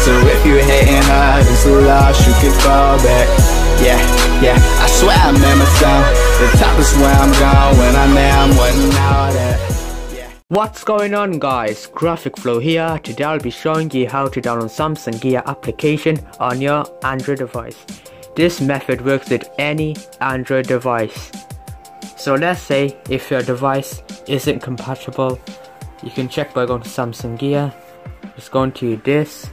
So if you hating I just lost, you can fall back. Yeah, yeah, I swear I'm in my town. The top is where I'm going, I'm there, I'm winning all that. What's going on guys, GraphicFlow here. Today I'll be showing you how to download Samsung Gear application on your Android device. This method works with any Android device. So let's say if your device isn't compatible, you can check by going to Samsung Gear, just going to this,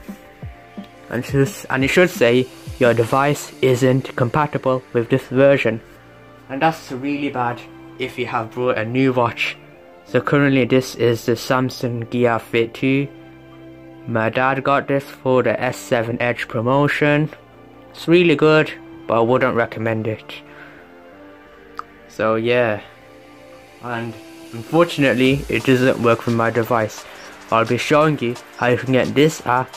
and it should say your device isn't compatible with this version. And that's really bad if you have brought a new watch. So currently this is the Samsung Gear Fit 2. My dad got this for the S7 Edge promotion. It's really good, but I wouldn't recommend it. So yeah. And unfortunately, it doesn't work with my device. I'll be showing you how you can get this app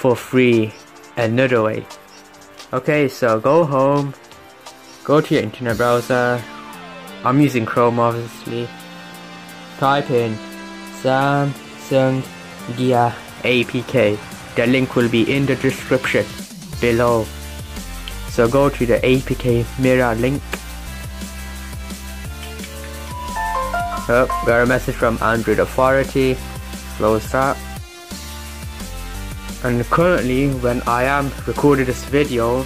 for free another way. Okay, so go home. Go to your internet browser. I'm using Chrome obviously. Type in Samsung Gear APK. The link will be in the description below. So go to the APK Mira link. Oh, got a message from Android Authority. Close that. And currently, when I am recording this video,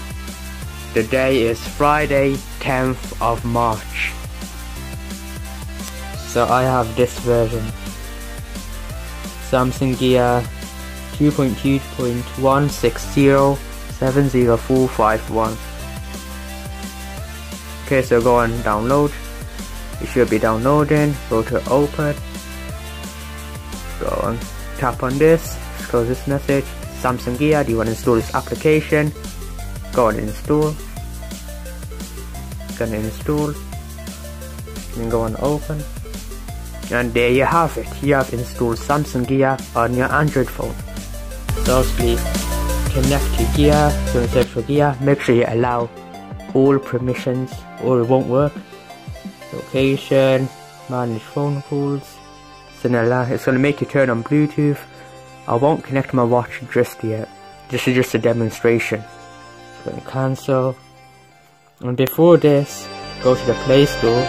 the day is Friday, 10th of March. So I have this version, Samsung Gear 2.2.160.70451. Okay, so go and download. It should be downloading. Go to open. Go and tap on this. Close this message. Samsung Gear, do you want to install this application? Go and install. Gonna install. Then go and open. And there you have it, you have installed Samsung Gear on your Android phone. So please connect to Gear, so search for Gear, make sure you allow all permissions or it won't work. Location, manage phone calls, so now it's going to make you turn on Bluetooth. I won't connect my watch just yet, this is just a demonstration. So I'm going to cancel. And before this, go to the Play Store.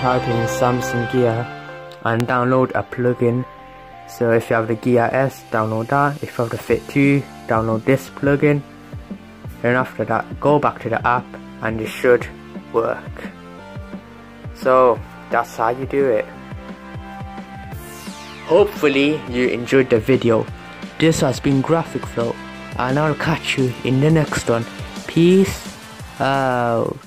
Type in Samsung Gear and download a plugin. So if you have the Gear S, download that. If you have the Fit 2, download this plugin. Then after that, go back to the app and it should work. So that's how you do it. Hopefully you enjoyed the video. This has been GraphicFlow and I'll catch you in the next one. Peace out.